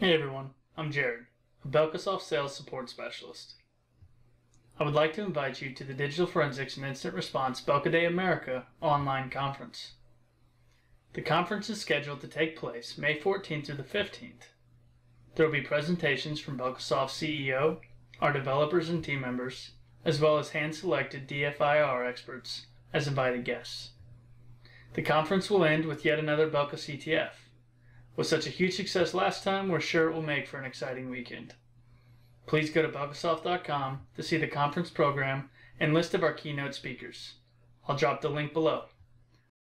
Hey everyone, I'm Jared, a Belkasoft Sales Support Specialist. I would like to invite you to the Digital Forensics and Incident Response Belka Day America online conference. The conference is scheduled to take place May 14th through the 15th. There will be presentations from Belkasoft CEO, our developers and team members, as well as hand-selected DFIR experts as invited guests. The conference will end with yet another Belka CTF. With such a huge success last time, we're sure it will make for an exciting weekend. Please go to Belkasoft.com to see the conference program and list of our keynote speakers. I'll drop the link below.